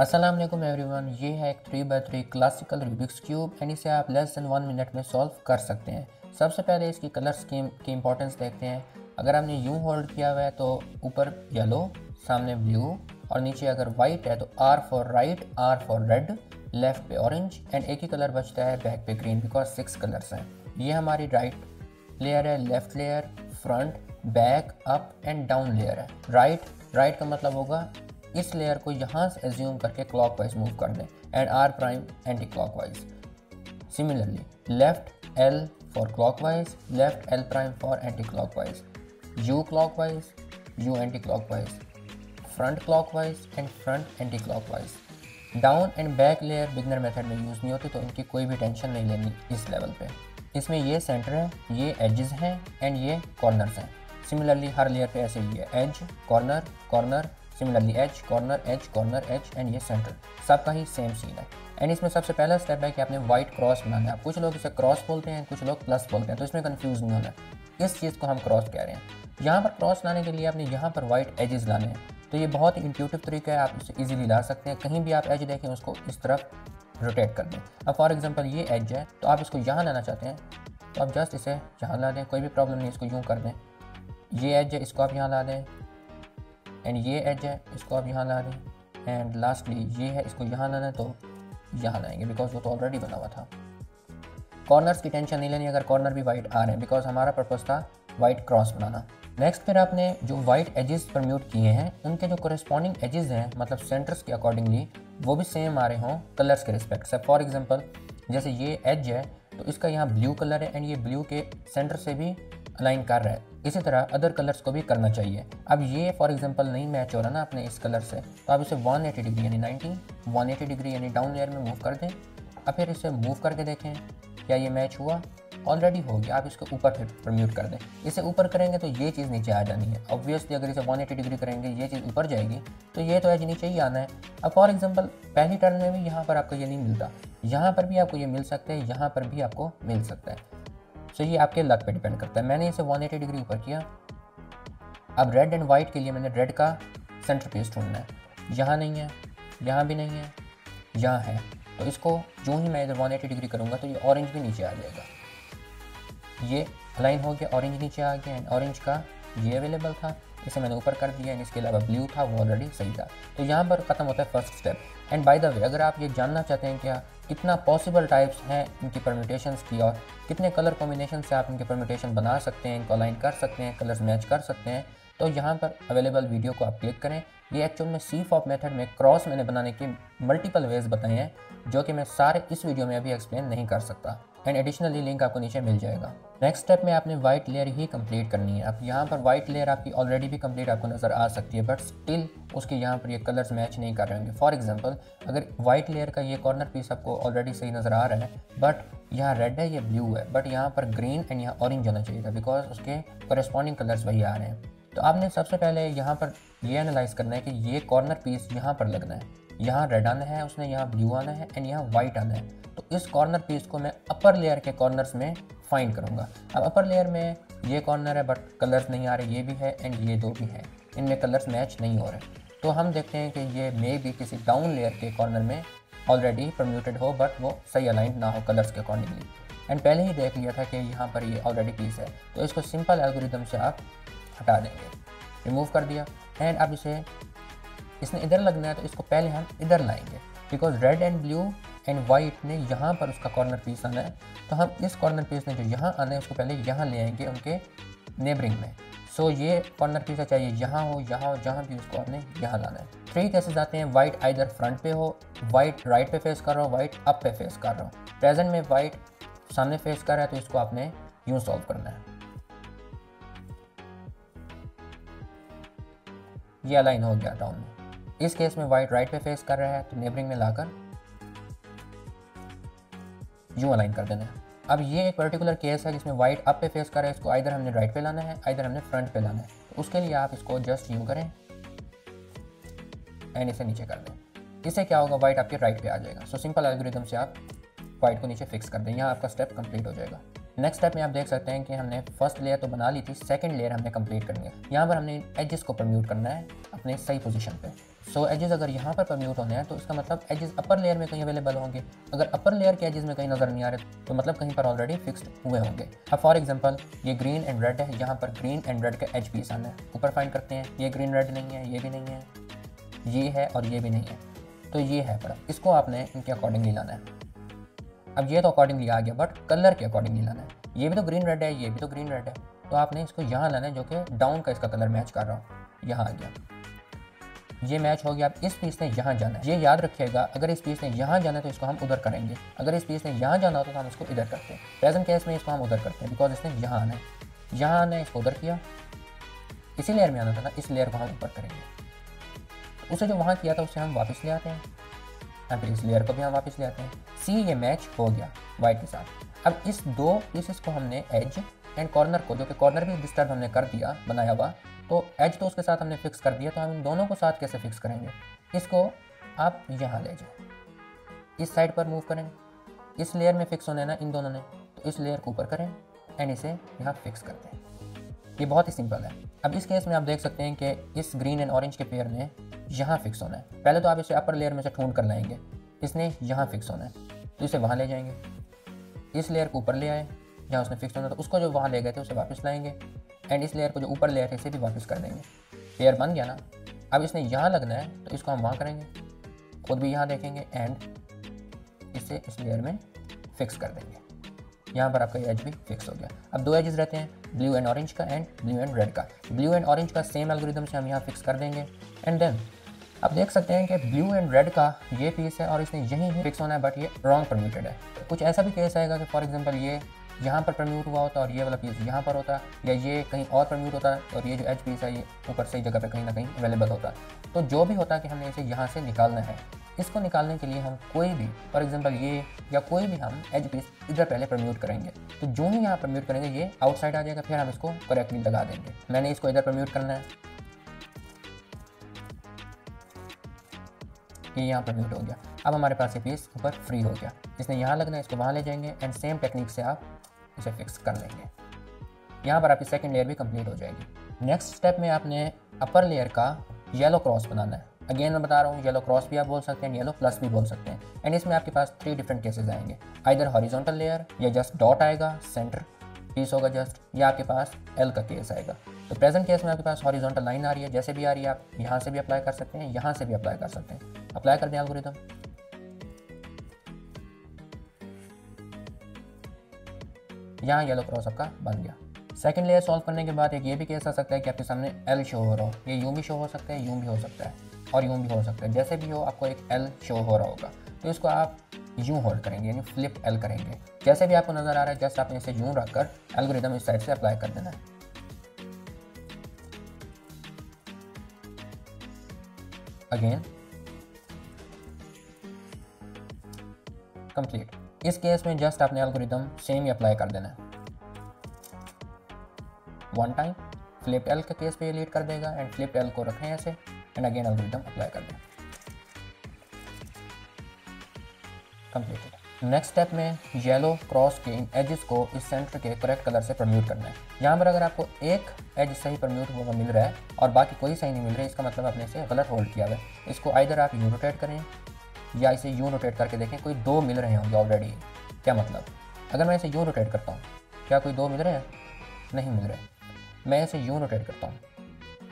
अस्सलाम वालेकुम एवरीवन, ये है एक 3x3 classical Rubik's cube and इसे आप लेस दैन 1 मिनट में सॉल्व कर सकते हैं। सबसे पहले इसकी कलर स्कीम की इंपॉर्टेंस देखते हैं। अगर हमने यूँ होल्ड किया हुआ है तो ऊपर येलो, सामने ब्लू और नीचे अगर वाइट है तो R for right, R for red, left पे ऑरेंज एंड एक ही कलर बचता है बैक पे ग्रीन, बिकॉज 6 कलर्स हैं। ये हमारी राइट लेयर है, left layer, front, back, up and down layer है। राइट का मतलब होगा इस लेयर को यहाँ से एज्यूम करके क्लॉकवाइज मूव कर दें and R prime anti clockwise. Similarly left L for clockwise, left L prime for anti clockwise, U clockwise, U anti clockwise, front clockwise and front anti clockwise. Down and back layer beginner method में use नहीं होती तो इनकी कोई भी tension नहीं लेनी इस लेवल पे। इसमें ये सेंटर है, ये एजेस हैं एंड ये कॉर्नर्स हैं। सिमिलरली हर लेयर पे ऐसे ही है, edge, corner, corner, similarly edge, corner, edge, corner, edge and ये सेंटर। सबका ही सेम सीन है एंड इसमें सबसे पहला स्टेप है कि आपने वाइट क्रॉस बनाना है। कुछ लोग इसे क्रॉस बोलते हैं, कुछ लोग प्लस बोलते हैं, तो इसमें कन्फ्यूज़ नहीं होना। इस चीज़ को हम क्रॉस कह रहे हैं। यहाँ पर क्रॉस लाने के लिए आपने यहाँ पर वाइट एजेस लाने हैं। तो ये बहुत ही इंट्यूटिव तरीका है, आप इसे ईजिली ला सकते हैं। कहीं भी आप एज देखें उसको इस तरफ रोटेट कर दें। अब फॉर एग्जांपल ये एज है तो आप इसको यहाँ लाना चाहते हैं तो आप जस्ट इसे यहाँ ला दें, कोई भी प्रॉब्लम नहीं, इसको यूँ कर दें। ये एज है, इसको आप यहाँ ला दें एंड ये एज है, इसको आप यहाँ ला दें एंड लास्टली ये है, इसको यहाँ लाना है तो यहाँ लाएंगे बिकॉज वो तो ऑलरेडी बना हुआ था। कॉर्नर्स की टेंशन नहीं लेनी अगर कॉर्नर भी वाइट आ रहे हैं, बिकॉज हमारा पर्पज़ था वाइट क्रॉस बनाना। नेक्स्ट फिर आपने जो वाइट एजेस परम्यूट किए हैं उनके जो कोरेस्पॉन्डिंग एजेस हैं मतलब सेंटर्स के अकॉर्डिंगली वो भी सेम आ रहे हों कलर्स के रिस्पेक्ट से। फॉर एग्जांपल जैसे ये एज है तो इसका यहाँ ब्लू कलर है एंड ये ब्लू के सेंटर से भी अलाइन कर रहा है। इसी तरह अदर कलर्स को भी करना चाहिए। अब ये फॉर एग्जांपल नहीं मैच हो रहा ना अपने इस कलर से, तो आप इसे 180 डिग्री यानी 180 डिग्री यानी डाउन लेयर में मूव कर दें। अब फिर इसे मूव करके देखें क्या ये मैच हुआ। ऑलरेडी हो गया, आप इसको ऊपर फिर परम्यूट कर दें। इसे ऊपर करेंगे तो ये चीज़ नीचे आ जानी है। ऑब्वियसली अगर इसे 180 डिग्री करेंगे ये चीज़ ऊपर जाएगी तो ये तो एज नीचे ही आना है। अब फॉर एग्जांपल पहली टर्न में भी यहाँ पर आपको ये नहीं मिलता, यहाँ पर भी आपको ये मिल सकता है, यहाँ पर भी आपको मिल सकता है। सो ये आपके लक पे डिपेंड करता है। मैंने इसे 180 डिग्री ऊपर किया। अब रेड एंड वाइट के लिए मैंने रेड का सेंटर पीस ढूंढना है। यहाँ नहीं है, यहाँ भी नहीं है, यहाँ है, तो इसको जो ही मैं इधर 180 डिग्री करूँगा तो ये ऑरेंज भी नीचे आ जाएगा। ये अलाइन हो गया, ऑरेंज नीचे आ गया एंड ऑरेंज का ये अवेलेबल था, इसे मैंने ऊपर कर दिया एंड इसके अलावा ब्लू था वो ऑलरेडी सही था। तो यहाँ पर ख़त्म होता है first step. And by the way अगर आप ये जानना चाहते हैं क्या कितना पॉसिबल टाइप्स हैं इनकी परम्यूटेशंस की और कितने कलर कॉम्बिनेशन से आप इनके परम्यूटेशन बना सकते हैं, इनको अलाइन कर सकते हैं, कलर्स मैच कर सकते हैं, तो यहाँ पर अवेलेबल वीडियो को आप क्लिक करें। ये एक्चुअल में C4 मेथड में क्रॉस मैंने बनाने के मल्टीपल वेज बताए हैं जो कि मैं सारे इस वीडियो में अभी एक्सप्लेन नहीं कर सकता एंड एडिशनली लिंक आपको नीचे मिल जाएगा। नेक्स्ट स्टेप में आपने वाइट लेयर ही कंप्लीट करनी है। अब यहाँ पर वाइट लेयर आपकी ऑलरेडी भी कंप्लीट आपको नज़र आ सकती है बट स्टिल उसके यहाँ पर ये कलर्स मैच नहीं कर रहे होंगे। फॉर एग्जांपल अगर वाइट लेयर का ये कॉर्नर पीस आपको ऑलरेडी सही नज़र आ रहा है बट यहाँ रेड है, ये ब्लू है, बट यहाँ पर ग्रीन एंड यहाँ ऑरेंज होना चाहिए था बिकॉज उसके कॉरेस्पॉन्डिंग कलर्स वही आ रहे हैं। तो आपने सबसे पहले यहाँ पर ये एनालाइज़ करना है कि ये कॉर्नर पीस यहाँ पर लगना है, यहाँ रेड आना है उसने, यहाँ ब्लू आना है एंड यहाँ वाइट आना है। तो इस कॉर्नर पीस को मैं अपर लेयर के कॉर्नर्स में फाइंड करूँगा। अब अपर लेयर में ये कॉर्नर है बट कलर्स नहीं आ रहे, ये भी है एंड ये दो भी है, इनमें कलर्स मैच नहीं हो रहे। तो हम देखते हैं कि ये मे भी किसी डाउन लेयर के कॉर्नर में ऑलरेडी परम्यूटेड हो बट वो सही अलाइंट ना हो कलर्स के अकॉर्डिंगली एंड पहले ही देख लिया था कि यहाँ पर ये ऑलरेडी पीस है तो इसको सिंपल एल्गोरिदम से आप हटा देंगे। रिमूव कर दिया एंड अब इसे इसने इधर लगना है तो इसको पहले हम इधर लाएंगे because red and blue and white ने यहाँ पर उसका कॉर्नर पीस आना है तो हम इस कॉर्नर पीस ने जो यहाँ आना है उसको पहले यहाँ ले आएंगे उनके नेबरिंग में। सो ये कॉर्नर पीस चाहिए यहाँ हो, यहाँ हो, जहाँ भी उसको आपने यहाँ लाना है। 3 केसेस आते हैं, वाइट आइदर फ्रंट पे हो, वाइट राइट पे फेस कर रहा हो, वाइट अप पे फेस कर रहा हो। प्रेजेंट में वाइट सामने फेस कर रहा है तो इसको आपने यूँ सॉल्व करना है। ये अलाइन हो गया डाउन में। इस केस में वाइट राइट पे फेस कर रहा है तो नेबरिंग में लाकर यूँ अलाइन कर देना है। अब ये एक पर्टिकुलर केस है जिसमें वाइट अप पे फेस कर रहा है, इसको आइधर हमने राइट पे लाना है, आइधर हमने फ्रंट पे लाना है। तो उसके लिए आप इसको जस्ट यूँ करें एंड इसे नीचे कर दें। इससे क्या होगा, वाइट आपके राइट पे आ जाएगा। सो सिंपल एल्गोरिथम से आप वाइट को नीचे फिक्स कर दें, यहाँ आपका स्टेप कंप्लीट हो जाएगा। नेक्स्ट स्टेप में आप देख सकते हैं कि हमने फर्स्ट लेयर तो बना ली थी, सेकंड लेयर हमने कंप्लीट करनी है। यहाँ पर हमने एजेस को परम्यूट करना है अपने सही पोजीशन पे। सो एजेस अगर यहाँ पर परम्यूट होने हैं तो इसका मतलब एजेस अपर लेयर में कहीं अवेलेबल होंगे। अगर अपर लेयर के एजेस में कहीं नज़र नहीं आ रहे तो मतलब कहीं पर ऑलरेडी फिक्स्ड हुए होंगे। अब फॉर एग्जांपल ये ग्रीन एंड रेड है, यहाँ पर ग्रीन एंड रेड का एज पीस आना है। ऊपर फाइंड करते हैं, ये ग्रीन रेड नहीं है, ये भी नहीं है, ये है और ये भी नहीं है, तो ये है बड़ा। इसको आपने इनके अकॉर्डिंगली लाना है। अब ये तो अकॉर्डिंगली आ गया बट कलर के अकॉर्डिंगली लाना है। ये भी तो ग्रीन रेड है, ये भी तो ग्रीन रेड है, तो आपने इसको यहाँ लाना है जो कि डाउन का इसका कलर मैच कर रहा हो। यहाँ आ गया, ये मैच हो गया। अब इस पीस ने यहाँ जाना है, ये याद रखिएगा। अगर इस पीस ने यहाँ जाना है तो इसको हम उधर करेंगे, अगर इस पीस ने यहाँ जाना हो तो हम इसको इधर करते हैं। प्रेजेंट केस में इसको हम उधर करते हैं बिकॉज इसने यहाँ आना है, यहाँ आना है, इसको उधर किया। इसी लेयर में आना था ना, इस लेयर को हम ऊपर करेंगे। उसे जो वहाँ किया था उसे हम वापस ले आते हैं या फिर इस लेयर को भी हम वापस ले आते हैं। सी, ये मैच हो गया वाइट के साथ। अब इस दो पीसेस को हमने एज एंड कॉर्नर को, जो कि कॉर्नर भी डिस्टर्ब हमने कर दिया बनाया हुआ, तो एज तो उसके साथ हमने फिक्स कर दिया, तो हम इन दोनों को साथ कैसे फिक्स करेंगे। इसको आप यहाँ ले जाओ, इस साइड पर मूव करें, इस लेयर में फिक्स होने है ना इन दोनों ने, तो इस लेयर को ऊपर करें एंड इसे यहाँ फिक्स कर दें। ये बहुत ही सिंपल है। अब इस केस में आप देख सकते हैं कि इस ग्रीन एंड ऑरेंज के पेयर ने यहाँ फिक्स होना है। पहले तो आप इसे अपर लेयर में से ढूंढ कर लाएंगे, इसने यहाँ फिक्स होना है तो इसे वहाँ ले जाएंगे, इस लेयर को ऊपर ले आए जहाँ उसने फिक्स होना था, उसको जो वहाँ ले गए थे उसे वापस लाएंगे एंड इस लेयर को जो ऊपर लेयर है इसे भी वापस कर देंगे। पेयर बन गया ना। अब इसने यहाँ लगना है तो इसको हम वहाँ करेंगे, खुद भी यहाँ देखेंगे एंड इसे इस लेयर में फिक्स कर देंगे। यहाँ पर आपका एज भी फिक्स हो गया। अब दो एजेस रहते हैं, ब्लू एंड ऑरेंज का एंड ब्लू एंड रेड का। ब्लू एंड ऑरेंज का सेम एल्गोरिदम से हम यहाँ फिक्स कर देंगे एंड देन आप देख सकते हैं कि ब्लू एंड रेड का ये पीस है और इसने यहीं फिक्स होना है बट ये रॉन्ग परमिटेड है। कुछ ऐसा भी केस आएगा कि फॉर एग्जाम्पल ये यहाँ पर परम्यूट हुआ होता और ये वाला पीस यहाँ पर होता, या ये कहीं और परम्यूट होता और ये जो एज पीस है ये ऊपर सही जगह पे कहीं ना कहीं अवेलेबल होता। तो जो भी होता कि हमने इसे यहाँ से निकालना है, इसको निकालने के लिए हम कोई भी फॉर एग्जांपल ये या कोई भी हम एज पीस इधर पहले परम्यूट करेंगे। तो जो ही यहाँ परम्यूट करेंगे ये आउटसाइड आ जाएगा, फिर हम इसको करेक्टली लगा देंगे। मैंने इसको इधर परम्यूट करना है, ये यहाँ परम्यूट हो गया। अब हमारे पास ये पीस ऊपर फ्री हो गया, इसने यहाँ लगना है, इसको वहाँ ले जाएंगे एंड सेम टेक्निक से आप इसे फिक्स कर लेंगे। यहाँ पर आपकी सेकंड लेयर भी कंप्लीट हो जाएगी। नेक्स्ट स्टेप में आपने अपर लेयर का येलो क्रॉस बनाना है। अगेन मैं बता रहा हूँ, येलो क्रॉस भी आप बोल सकते हैं, येलो प्लस भी बोल सकते हैं एंड इसमें आपके पास 3 डिफरेंट केसेस आएंगे। आइदर हॉरिजॉन्टल लेयर या जस्ट डॉट आएगा, सेंटर पीस होगा जस्ट, या आपके पास एल का केस आएगा। तो प्रेजेंट केस में आपके पास हॉरिजॉन्टल लाइन आ रही है, जैसे भी आ रही है आप यहाँ से भी अप्लाई कर सकते हैं, यहाँ से भी अप्लाई कर सकते हैं। अप्लाई कर दें एल्गोरिथम। यहाँ येलो क्रॉस आपका बन गया। सेकंड लेयर सॉल्व करने के बाद एक ये भी केस आ सकता है कि आपके सामने एल शो हो रहा हो, ये यूं भी शो हो सकता है, यूं भी हो सकता है और यूं भी हो सकता है। जैसे भी हो आपको एक एल शो हो रहा होगा तो इसको आप यूं होल्ड करेंगे यानी फ्लिप एल करेंगे। जैसे भी आपको नज़र आ रहा है जस्ट आपने इसे यूं रखकर एल्गोरिथम इस साइड से अप्लाई कर देना है। Again complete. इस केस में जस्ट आपने एल्गोरिथम सेम ही अप्लाई कर देना है। वन टाइम फ्लिप एल के केस पे लीड कर देगा एंड फ्लिप एल को रखें ऐसे एंड अगेन एल्गोरिथम अप्लाई कर दें। कंप्लीट। नेक्स्ट स्टेप में येलो क्रॉस के इन एजेस को इस सेंटर के करेक्ट कलर से परम्यूट करना है। यहाँ पर अगर आपको एक एज सही परम्यूट हुआ मिल रहा है और बाकी कोई सही नहीं मिल रहा है, इसका मतलब आपने इसे गलत होल्ड किया हुआ है। इसको आइदर आप यू रोटेट करें या इसे यूं रोटेट करके देखें, कोई दो मिल रहे होंगे ऑलरेडी। क्या मतलब, अगर मैं इसे यूं रोटेट करता हूँ क्या कोई दो मिल रहे हैं? नहीं मिल रहे। मैं इसे यूं रोटेट करता हूँ,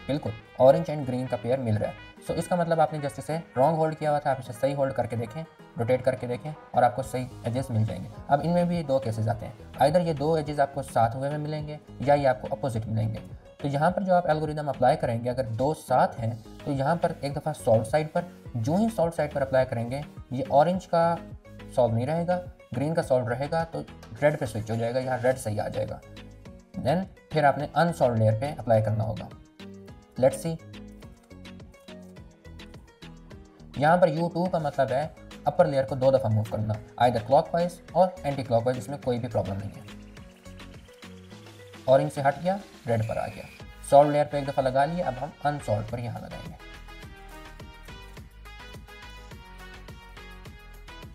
बिल्कुल ऑरेंज एंड ग्रीन का पेयर मिल रहा है। सो इसका मतलब आपने जस्ट इसे रॉन्ग होल्ड किया हुआ था। आप इसे सही होल्ड करके देखें, रोटेट करके देखें और आपको सही एजेस मिल जाएंगे। अब इनमें भी दो केसेस आते हैं, आइदर ये दो एजेस आपको साथ हुए में मिलेंगे या ये आपको अपोजिट मिलेंगे। तो यहाँ पर जो आप एल्गोरिदम अप्लाई करेंगे, अगर दो साथ हैं तो यहाँ पर एक दफ़ा सॉल्ट साइड पर, जो ही सॉल्ट साइड पर अप्लाई करेंगे ये ऑरेंज का सॉल्व नहीं रहेगा, ग्रीन का सॉल्व रहेगा तो रेड पे स्विच हो जाएगा, यहाँ रेड सही आ जाएगा। देन फिर आपने अनसॉल्व लेयर पे अप्लाई करना होगा। लेट्स सी, यहाँ पर U2 का मतलब है अपर लेयर को दो दफ़ा मूव करना, आइदर क्लॉकवाइज और एंटी क्लॉकवाइज, इसमें कोई भी प्रॉब्लम नहीं है। ऑरेंज से हट गया, रेड पर आ गया। सॉल्व लेयर पे एक दफ़ा लगा लिए, अब हम अनसॉल्व पर यहाँ लगाएंगे।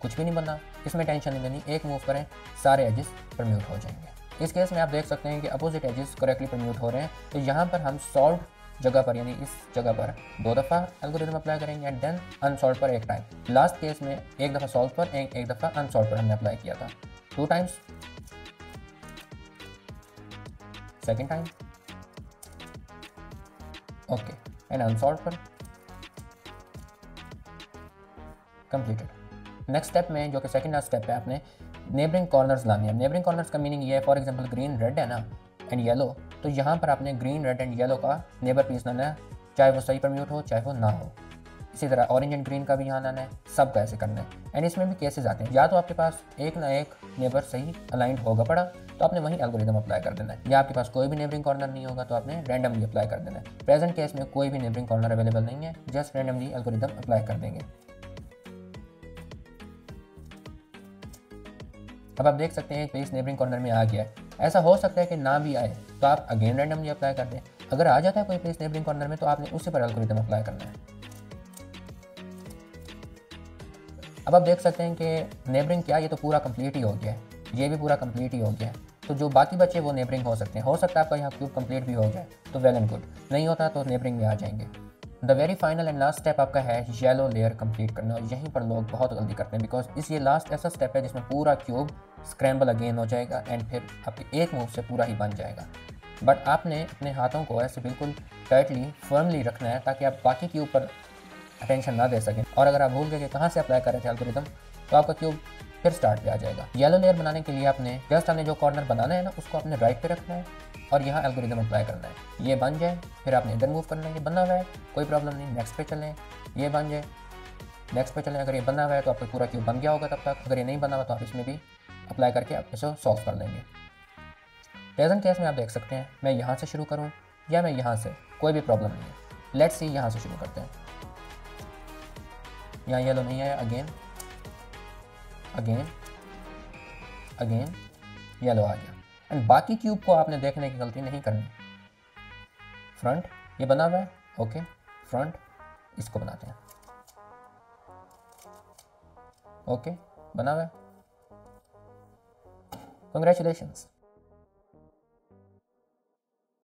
कुछ भी नहीं बनना, इसमें टेंशन नहीं लेनी, एक मूव करें सारे एजेस परम्यूट हो जाएंगे। इस केस में आप देख सकते हैं कि अपोजिट एजेस करेक्टली परम्यूट हो रहे हैं। तो यहाँ पर हम सॉल्व जगह पर यानी इस जगह पर 2 दफ़ा एल्गोरिथम अप्लाई करेंगे एंड देन अनसॉल्व पर 1 टाइम। लास्ट केस में 1 दफ़ा सॉल्व पर एक दफ़ा अनसॉल्व पर हमने अप्लाई किया था 2 times. Second time okay and unsolved पर कंप्लीटेड। नेक्स्ट स्टेप में जो कि सेकेंड लास्ट स्टेप है आपने नेबरिंग कॉर्नर्स लानी है। नेबरिंग कॉर्नर्स का मीनिंग ये है, फॉर एग्जांपल ग्रीन रेड है ना एंड येलो, तो यहाँ पर आपने ग्रीन रेड एंड येलो का नेबर पीस लाना है, चाहे वो सही परम्यूट हो चाहे वो ना हो। इसी तरह ऑरेंज एंड ग्रीन का भी यहाँ लाना है, सब का ऐसे करना है। एंड इसमें भी केसेस आते हैं, या तो आपके पास एक ना एक नेबर सही अलाइंट होगा पड़ा तो आपने वहीं एल्गोरिथम अप्लाई कर देना है, या आपके पास कोई भी नेबरिंग कॉर्नर नहीं होगा तो आपने रैंडमली अप्लाई कर देना है। प्रेजेंट केस में कोई भी नेबरिंग कॉर्नर अवेलेबल नहीं है, जस्ट रैंडमली एल्गोरिथम अप्लाई कर देंगे। अब आप देख सकते हैं कि इस नेबरिंग कॉर्नर में आ गया है। ऐसा हो सकता है कि ना भी आए तो आप अगेन रैंडमली अप्लाई कर दें। अगर आ जाता है कोई प्लेस नेबरिंग कॉर्नर में तो आपने उसी पर एल्गोरिथम अप्लाई करना है। अब आप देख सकते हैं कि नेबरिंग क्या ये तो पूरा कंप्लीट ही हो गया है, ये भी पूरा कंप्लीट ही हो गया है, तो जो बाकी बचे वो नेबरिंग हो सकते हैं। हो सकता है आपका यहाँ क्यूब कंप्लीट भी हो जाए तो वेल एंड गुड, नहीं होता तो नेबरिंग में आ जाएंगे। The very final and last step आपका है येलो लेयर कंप्लीट करना, और यहीं पर लोग बहुत गलती करते हैं बिकॉज इस ये लास्ट ऐसा स्टेप है जिसमें पूरा क्यूब स्क्रैम्बल अगेन हो जाएगा एंड फिर आपके एक मूव से पूरा ही बन जाएगा। बट आपने अपने हाथों को ऐसे बिल्कुल टाइटली फर्मली रखना है ताकि आप बाकी क्यूब पर अटेंशन ना दे सकें, और अगर आप भूल गए कि कहाँ से अप्लाई कर रहे थे एल्गोरिथम तो आपका क्यूब फिर स्टार्ट पे आ जाएगा। येलो लेयर बनाने के लिए आपने जस्ट जो कॉर्नर बनाना है ना उसको आपने राइट पे रखना है और यहाँ एल्गोरिथम अप्लाई करना है। ये बन जाए फिर आपने इधर मूव करना है, ये बना हुआ है कोई प्रॉब्लम नहीं, नेक्स्ट पे चलें, ये बन जाए नेक्स्ट पे चलें। अगर ये बना हुआ है तो आपका पूरा क्यूब बन गया होगा तब तक, अगर ये नहीं बना हुआ तो आप इसमें भी अप्लाई करके आप इसे सॉल्व कर लेंगे। प्रेजेंट केस में आप देख सकते हैं मैं यहाँ से शुरू करूँ या मैं यहाँ से, कोई भी प्रॉब्लम नहीं है। लेट्स सी यहाँ से शुरू करते हैं, यहाँ येलो नहीं आया, अगेन अगेन अगेन येलो आ गया। एंड बाकी क्यूब को आपने देखने की गलती नहीं करनी। फ्रंट ये बना हुआ है ओके, फ्रंट इसको बनाते हैं ओके, बना हुआ है, कंग्रेचुलेशंस।